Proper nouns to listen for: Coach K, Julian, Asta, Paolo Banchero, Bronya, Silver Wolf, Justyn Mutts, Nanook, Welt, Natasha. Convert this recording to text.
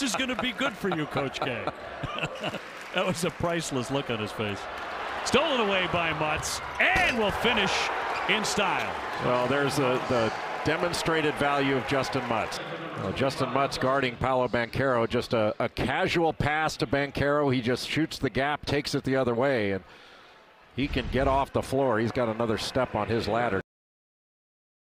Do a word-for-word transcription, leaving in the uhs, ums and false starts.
This is going to be good for you, Coach K. That was a priceless look on his face. Stolen away by Mutts, and will finish in style. Well, there's the, the demonstrated value of Justyn Mutts. Well, Justyn Mutts guarding Paolo Banchero. Just a, a casual pass to Banchero. He just shoots the gap, takes it the other way, and he can get off the floor. He's got another step on his ladder.